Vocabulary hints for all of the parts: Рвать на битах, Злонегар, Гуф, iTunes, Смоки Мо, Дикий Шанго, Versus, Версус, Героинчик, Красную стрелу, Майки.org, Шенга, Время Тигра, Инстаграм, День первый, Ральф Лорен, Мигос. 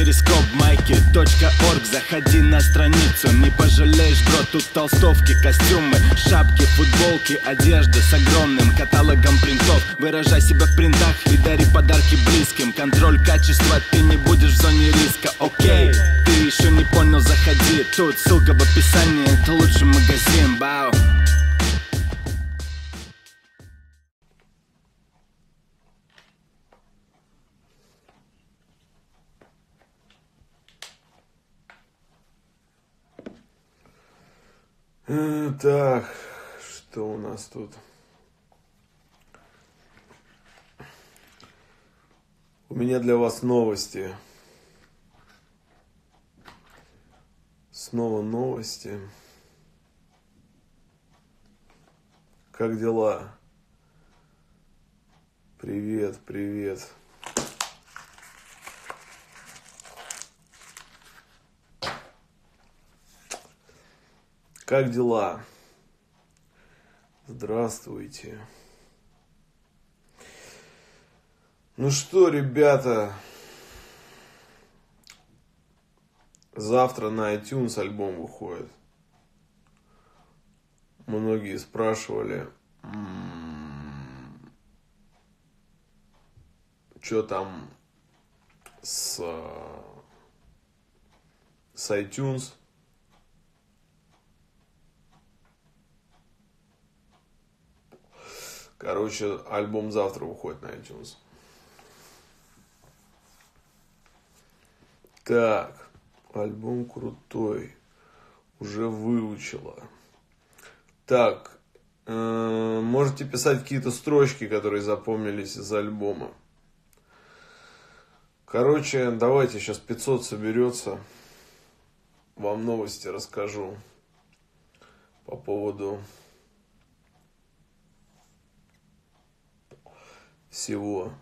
перископ Майки.org. Заходи на страницу, не пожалеешь, бро. Тут толстовки, костюмы, шапки, футболки, одежда с огромным каталогом принтов. Выражай себя в принтах и дари подарки близким. Контроль качества, ты не будешь в зоне риска. Окей, ты еще не понял, заходи. Тут ссылка в описании, это лучший магазин. Бау. Так, что у нас тут? У меня для вас новости. Снова новости. Как дела? Привет, привет. Как дела? Здравствуйте. Ну что, ребята, завтра на iTunes альбом выходит. Многие спрашивали, что там с iTunes. Короче, альбом завтра выходит на iTunes. Так, альбом крутой. Уже выучила. Так, можете писать какие-то строчки, которые запомнились из альбома. Короче, давайте, сейчас 500 соберется. Вам новости расскажу по поводу всего.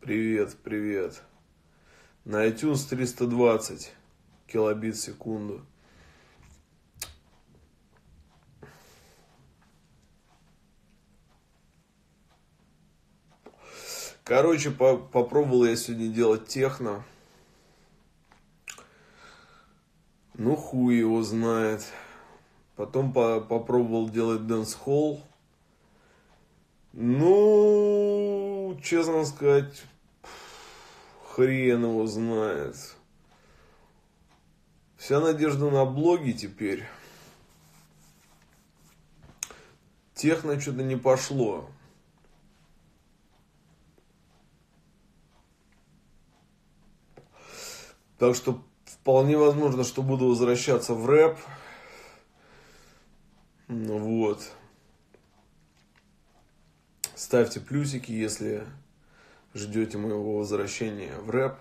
Привет, привет. На iTunes 320 килобит в секунду. Короче, попробовал я сегодня делать техно. Ну, хуй его знает. Потом попробовал делать дэнс-холл. Ну, честно сказать, хрен его знает. Вся надежда на блоги теперь. Техно что-то не пошло. Так что вполне возможно, что буду возвращаться в рэп. Ну вот. Ставьте плюсики, если ждете моего возвращения в рэп.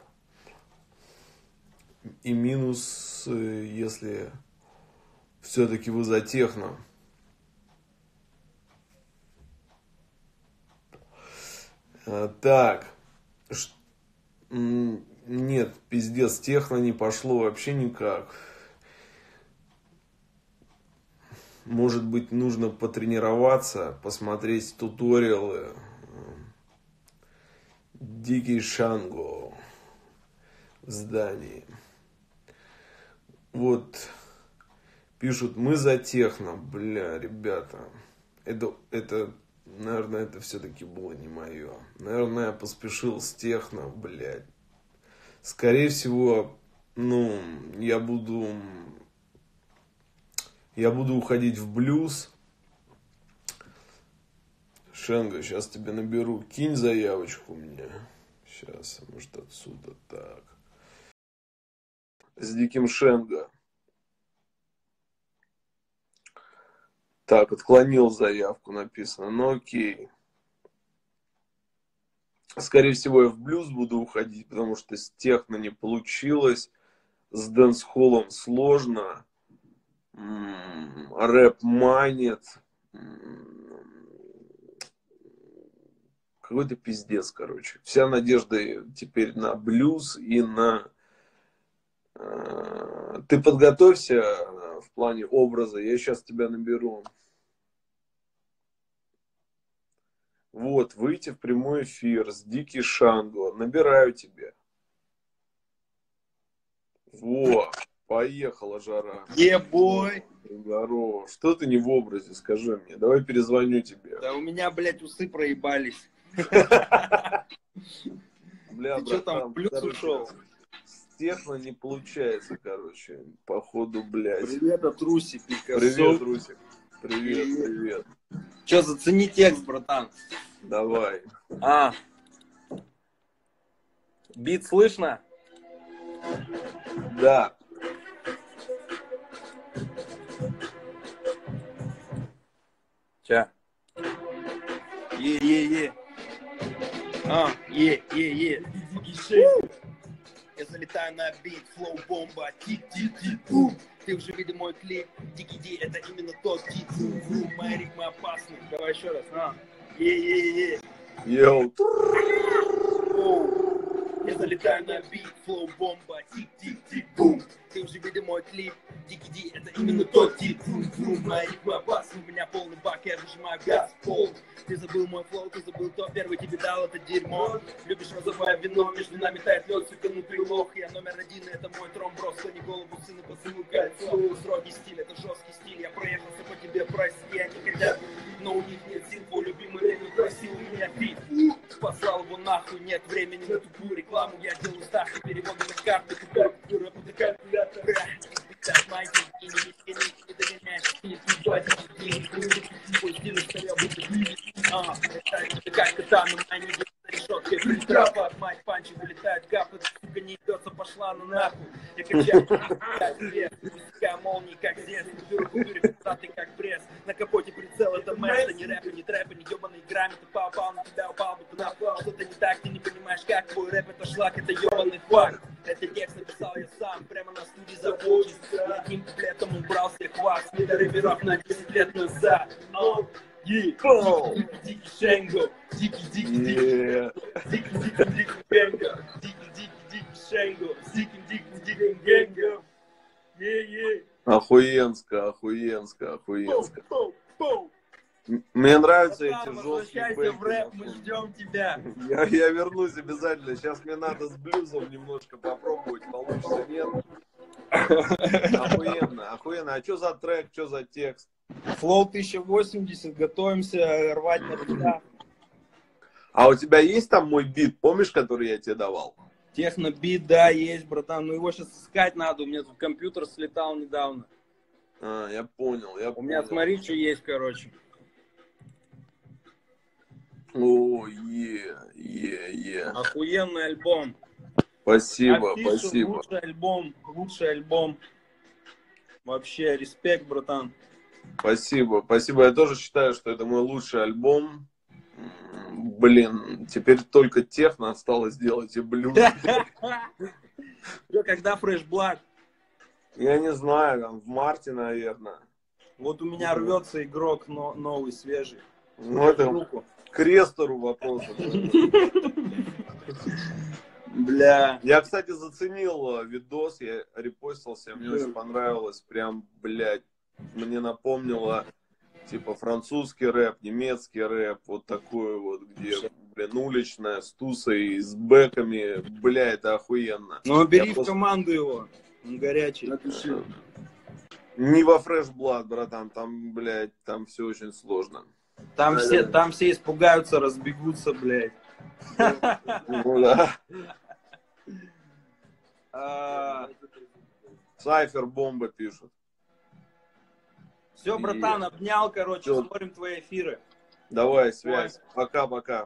И минус, если все-таки вы за техно. Так. Нет, пиздец, техно не пошло вообще никак. Может быть, нужно потренироваться, посмотреть туториалы. Дикий Шанго в здании. Вот, пишут, мы за техно. Бля, ребята, это наверное, это все-таки было не мое. Наверное, я поспешил с техно, блядь. Скорее всего, ну, я буду уходить в блюз. Шенга, сейчас тебе наберу. Кинь заявочку мне. Сейчас, может, отсюда так. С Диким Шенга. Так, отклонил заявку, написано. Ну, окей. Скорее всего, я в блюз буду уходить, потому что с техно не получилось. С дэнс-холлом сложно. Рэп манит. Какой-то пиздец, короче. Вся надежда теперь на блюз и на... Ты подготовься в плане образа. Я сейчас тебя наберу. Вот, выйти в прямой эфир с Дикий Шанго. Набираю тебя. Во, поехала жара. Ебой! Здорово. Что ты не в образе, скажи мне. Давай перезвоню тебе. Да у меня, блядь, усы проебались. Бля, ты что там, плюс ушел? Техно не получается, короче. Походу, блядь. Привет от Руси, Пикассо. Привет, Русик. Привет, привет. Че, зацени текст, братан. Давай. А. Бит слышно? Да. Че? Е-е-е. А, е-е-е. Я залетаю на бит, флоу бомба, тик-тик-тик, бум. Ты уже видел мой клип, дикий-ди, это именно тот тик, бум, моя ритма опасна. Давай еще раз, а? Е-е-е. Йоу. Я залетаю на бит, флоу бомба, тик-тик-тик, бум. Ты уже видел мой клип, дикий-ди, это именно тот тик, бум, моя ритма опасна. У меня полный бак, я выжимаю газ, пол. Ты забыл мой флоу, ты забыл то, первый тебе дал это дерьмо. Любишь розовое вино, между нами тает лед, сука, внутри лох. Я номер один, это мой тром, брос, склони голову, сына, поцелуй кольцо. Строгий стиль, это жесткий стиль, я проехался по тебе, прости, они хотят, но у них нет сил. Твой любимый рейдер просил у меня пить, послал его нахуй, нет времени на тупую рекламу. Я делаю ставки, переводы на карты, купюра, купюра, под калькулятор. Сейчас майки, и догоняешь, и не Это текст написал я сам, прямо на студии заводчик. Одним куплетом убрал всех вас, недореперов на 10 лет назад. Дикий Шенго, дикий-дикий-дикий, дикий-дикий-дикий-генго, дикий-дикий-дикий-шенго, дикий-дикий-дикий-генго. Охуенско, охуенско, охуенско. Мне нравятся эти жесткие бэки. В рэп, мы ждем тебя. Я вернусь обязательно. Сейчас мне надо с блюзом немножко попробовать. Получится, нет? Охуенно, охуенно. А что за трек, что за текст? Флоу 1080, готовимся рвать на битах. А у тебя есть там мой бит, помнишь, который я тебе давал? Техно-бит, да, есть, братан. Но его сейчас искать надо, у меня тут компьютер слетал недавно. А, я понял, я понял. У меня, смотри, что есть, короче. О, е. Охуенный альбом. Спасибо, Афишу, спасибо. Лучший альбом. Вообще, респект, братан. Спасибо, спасибо. Я тоже считаю, что это мой лучший альбом. Блин, теперь только техно осталось делать и блюз. Когда Fresh Black? Я не знаю, там в марте, наверное. Вот у меня рвется игрок новый, свежий. Ну это к Рестору вопрос. Бля. Я, кстати, заценил видос, я репостился, мне очень понравилось. Прям, блядь. Мне напомнило, типа, французский рэп, немецкий рэп, вот такой вот, где, блин, уличная, с тусой, с бэками, бля, это охуенно. Ну, бери в команду его, он горячий. Напиши. Не во Fresh Blood, братан, там, блядь, там все очень сложно. Там все испугаются, разбегутся, блядь. Сайфер бомба пишут. Все, братан, обнял, короче, все. Смотрим твои эфиры. Давай, связь. Пока-пока.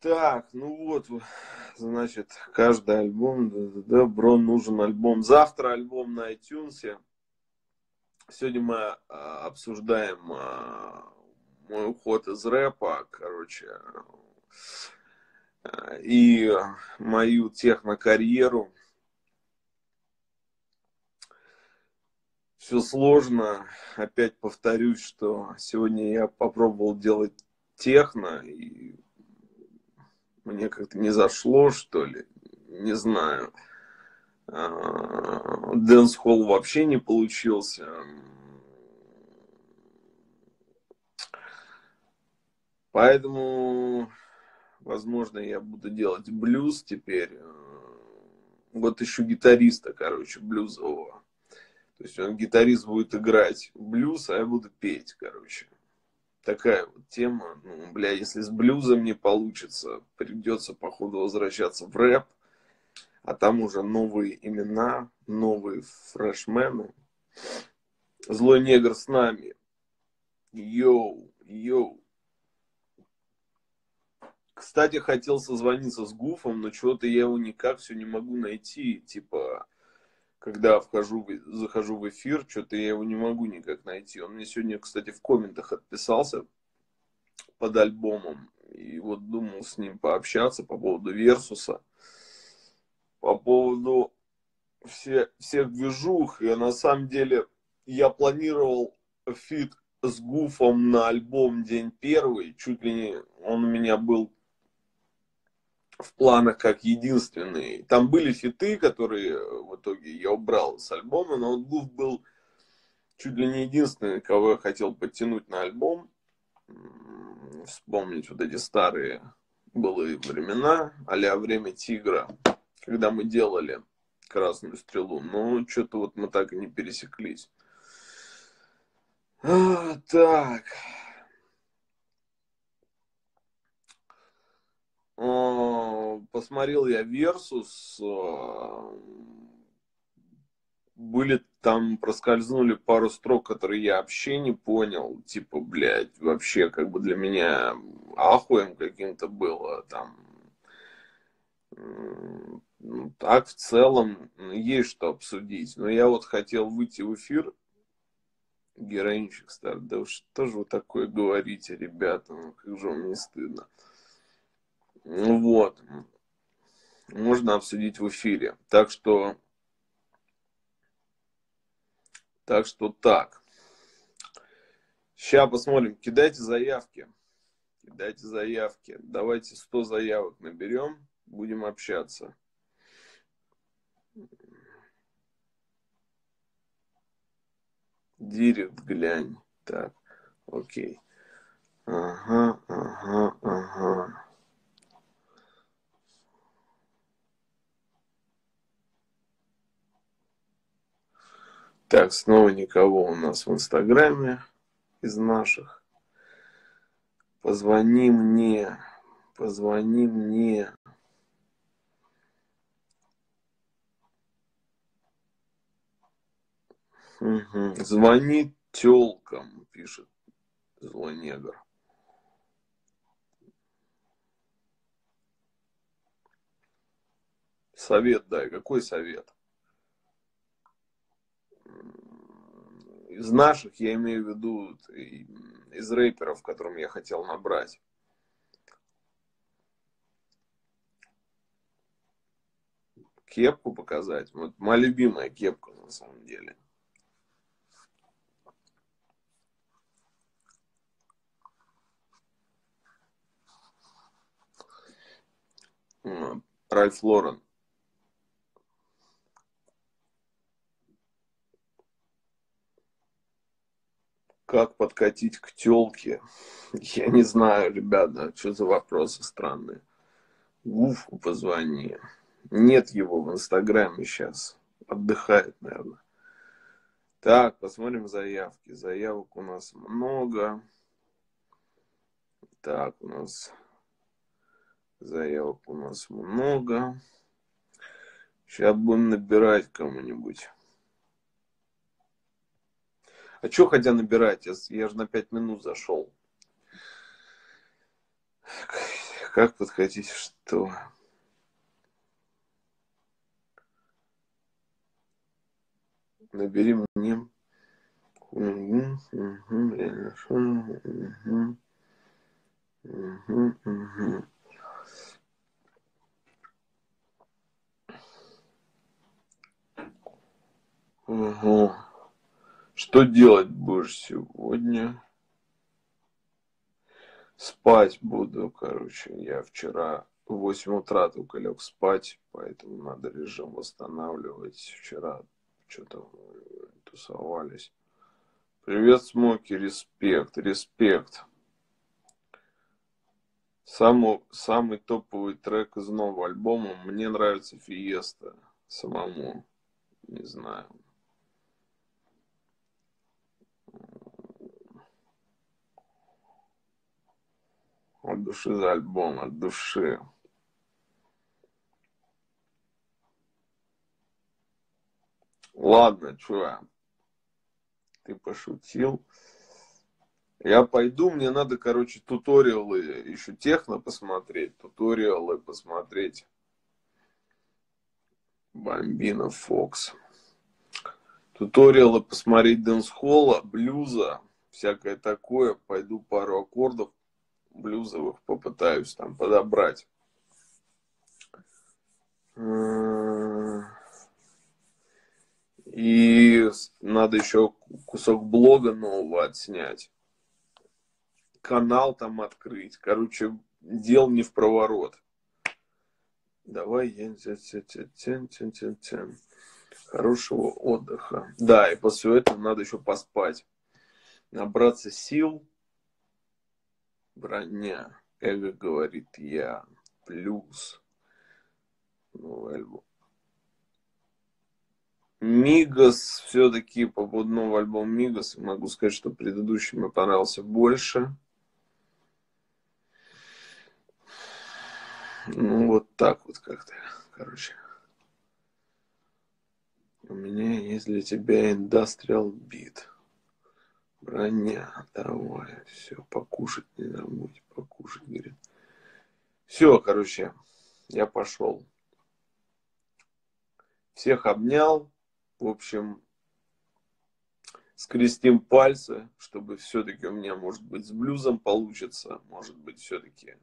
Так, ну вот, значит, каждый альбом, да, бро, нужен альбом. Завтра альбом на iTunes. Сегодня мы обсуждаем мой уход из рэпа, короче, и мою технокарьеру. Все сложно. Опять повторюсь, что сегодня я попробовал делать техно, и мне как-то не зашло, что ли. Не знаю. Дэнс-холл вообще не получился. Поэтому, возможно, я буду делать блюз теперь. Вот ищу гитариста, короче, блюзового. То есть он, гитарист, будет играть блюз, а я буду петь, короче. Такая вот тема. Ну, бля, если с блюзом не получится, придется, походу, возвращаться в рэп. А там уже новые имена, новые фрешмены. Злой негр с нами. Йоу, йоу. Кстати, хотел созвониться с Гуфом, но чего-то я его никак все не могу найти. Типа, когда захожу в эфир, что-то я его не могу никак найти. Он мне сегодня, кстати, в комментах отписался под альбомом. И вот думал с ним пообщаться по поводу Версуса. По поводу всех движух. И на самом деле я планировал фит с Гуфом на альбом «День первый». Чуть ли не он у меня был в планах как единственный. Там были фиты, которые в итоге я убрал с альбома. Но вот Гуф был чуть ли не единственный, кого я хотел подтянуть на альбом. Вспомнить вот эти старые былые времена, а-ля «Время тигра», когда мы делали «Красную стрелу». Но что-то вот мы так и не пересеклись. Так. Посмотрел я «Версус». Были там, проскользнули пару строк, которые я вообще не понял. Типа, блядь, вообще как бы для меня ахуем каким-то было там. Ну, так в целом есть что обсудить. Но я вот хотел выйти в эфир. Героинчик стар, да уж что же вы такое говорите, ребята? Ну, как же вам не стыдно. Вот. Можно обсудить в эфире. Так что так. Сейчас посмотрим. Кидайте заявки. Кидайте заявки. Давайте 100 заявок наберем. Будем общаться. Директ глянь. Так, окей. Ага. Так, снова никого у нас в Инстаграме из наших. Позвони мне. Угу. Звони тёлкам, пишет Злонегар. Совет дай. Какой совет? Из наших, я имею в виду, из рэперов, которым я хотел набрать. Кепку показать. Вот моя любимая кепка, на самом деле. Ральф Лорен. Как подкатить к тёлке? Я не знаю, ребята, что за вопросы странные. Гуфу позвони. Нет его в Инстаграме сейчас. Отдыхает, наверное. Так, посмотрим заявки. Заявок у нас много. Так, Заявок у нас много. Сейчас будем набирать кому-нибудь. А что хотя набирать? Я же на 5 минут зашел. Как подходить? Что? Набери мне. Угу. Что делать будешь сегодня? Спать буду, короче. Я вчера в 8 утра только лег спать, поэтому надо режим восстанавливать. Вчера что-то тусовались. Привет, Смоки, респект. Самый топовый трек из нового альбома. Мне нравится «Фиеста» самому. Не знаю. От души за альбом, от души. Ладно, чувак. Ты пошутил. Я пойду, мне надо, короче, туториалы, еще техно посмотреть, туториалы посмотреть. Бомбина Фокс. Туториалы посмотреть дэнс-холла, блюза, всякое такое. Пойду пару аккордов блюзовых попытаюсь там подобрать. И надо еще кусок блога нового отснять. Канал там открыть. Короче, дел не в проворот. Давай. Хорошего отдыха. Да, и после этого надо еще поспать. Набраться сил. Броня. Эго говорит я. Плюс. Новый альбом. Мигос. Все-таки по поводу нового альбома Мигос. Могу сказать, что предыдущий мне понравился больше. Ну, вот так вот как-то, короче. У меня есть для тебя Industrial Beat. Броня, давай, все, покушать не забудь, покушать, говорит. Все, короче, я пошел. Всех обнял, в общем, скрестим пальцы, чтобы все-таки у меня, может быть, с блюзом получится, может быть, все-таки...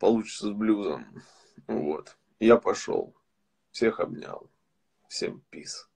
Получится с блюзом. Вот. Я пошел. Всех обнял. Всем peace.